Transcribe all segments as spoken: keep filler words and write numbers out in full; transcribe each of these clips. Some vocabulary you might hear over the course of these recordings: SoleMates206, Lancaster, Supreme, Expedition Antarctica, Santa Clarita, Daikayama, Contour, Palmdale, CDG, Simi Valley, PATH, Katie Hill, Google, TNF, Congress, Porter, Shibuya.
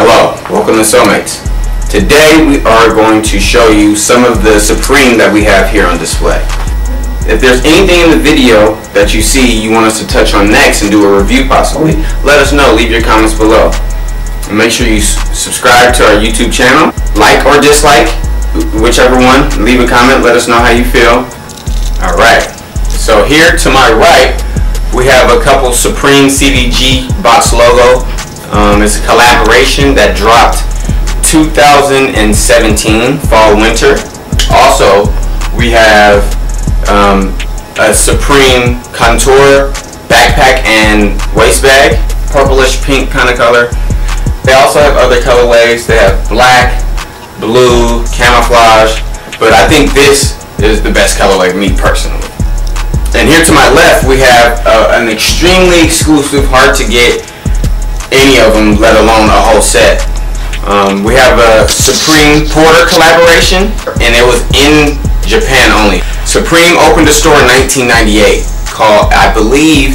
Hello, welcome to SoleMates. Today we are going to show you some of the Supreme that we have here on display. If there's anything in the video that you see you want us to touch on next and do a review possibly, let us know, leave your comments below. And make sure you subscribe to our YouTube channel, like or dislike, whichever one, leave a comment, let us know how you feel. Alright, so here to my right, we have a couple Supreme C D G box logo. Um, it's a collaboration that dropped two thousand seventeen, fall winter. Also, we have um, a Supreme Contour backpack and waist bag, purplish pink kind of color. They also have other colorways. They have black, blue, camouflage, but I think this is the best colorway, me personally. And here to my left, we have uh, an extremely exclusive, hard to get any of them, let alone a whole set. Um, we have a Supreme Porter collaboration, and it was in Japan only. Supreme opened a store in nineteen ninety-eight called, I believe,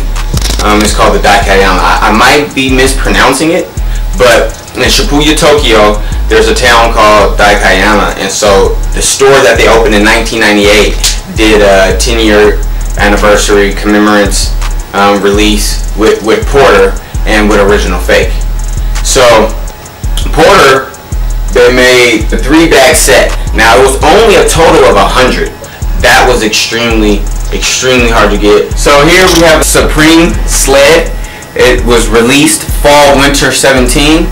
um, it's called the Daikayama. I, I might be mispronouncing it, but in Shibuya, Tokyo, there's a town called Daikayama, and so the store that they opened in nineteen ninety-eight did a ten-year anniversary commemorates um, release with, with Porter and with Original Fake. So Porter, they made the three bag set. Now it was only a total of a hundred. That was extremely extremely hard to get. So here we have a Supreme sled. It was released fall winter seventeen.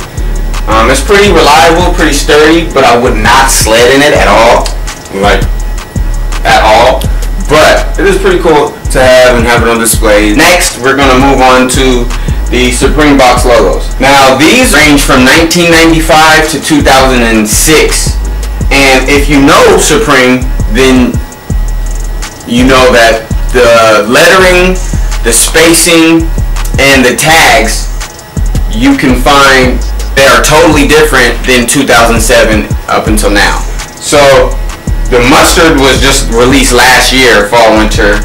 Um, it's pretty reliable, pretty sturdy, but I would not sled in it at all, like at all, but it is pretty cool to have and have it on display. Next we're going to move on to the Supreme box logos. Now these range from nineteen ninety-five to two thousand six, and if you know Supreme, then you know that the lettering, the spacing, and the tags you can find they are totally different than two thousand seven up until now. So the mustard was just released last year, fall winter.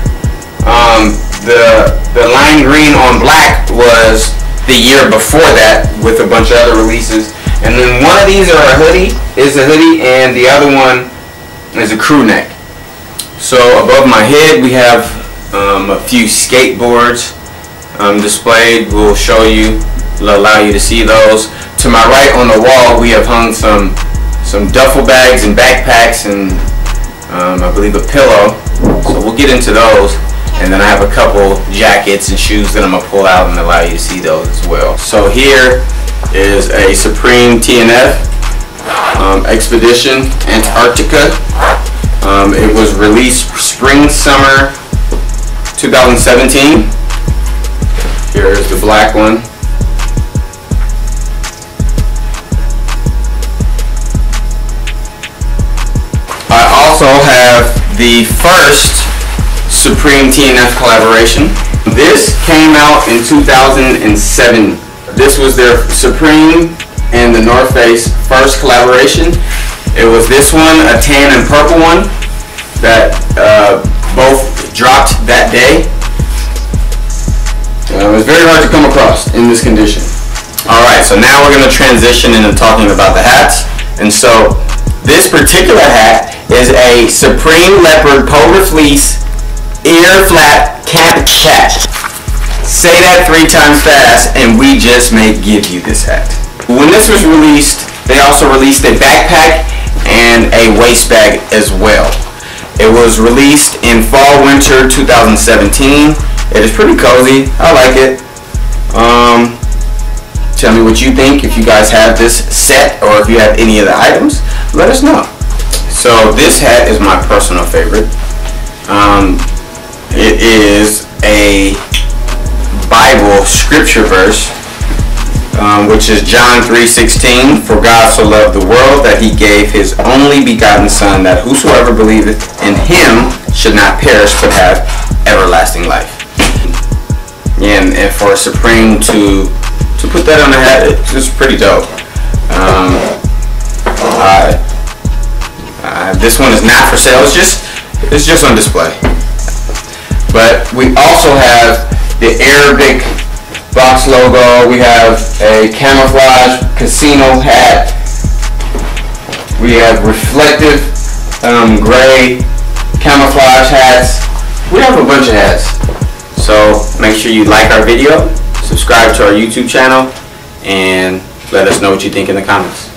Um, the the lime green on black was the year before that with a bunch of other releases, and then one of these are a hoodie is a hoodie and the other one is a crew neck. So above my head we have um, a few skateboards um, displayed. We'll show you, we'll allow you to see those. To my right on the wall we have hung some some duffel bags and backpacks and um, I believe a pillow, so we'll get into those. And then I have a couple jackets and shoes that I'm going to pull out and allow you to see those as well. So here is a Supreme T N F um, Expedition Antarctica. Um, it was released spring summer twenty seventeen. Here is the black one. I also have the first Supreme T N F collaboration. This came out in two thousand seven. This was their Supreme and the North Face first collaboration. It was this one, a tan and purple one, that uh, both dropped that day. Uh, it was very hard to come across in this condition. Alright, so now we're going to transition into talking about the hats. And so this particular hat is a Supreme Leopard Polar Fleece ear flap cap chat. Say that three times fast and we just may give you this hat. When this was released, they also released a backpack and a waist bag as well. It was released in fall winter twenty seventeen. It is pretty cozy. I like it. Um, tell me what you think. If you guys have this set or if you have any of the items, let us know. So this hat is my personal favorite. Um, It is a Bible scripture verse, um, which is John three sixteen. For God so loved the world that he gave his only begotten Son, that whosoever believeth in him should not perish but have everlasting life. Yeah, and, and for Supreme to to put that on the hat, it's just pretty dope. Um, uh, uh, this one is not for sale. It's just it's just on display. But we also have the Arabic box logo. We have a camouflage casino hat. We have reflective um, gray camouflage hats. We have a bunch of hats. So make sure you like our video, subscribe to our YouTube channel, and let us know what you think in the comments.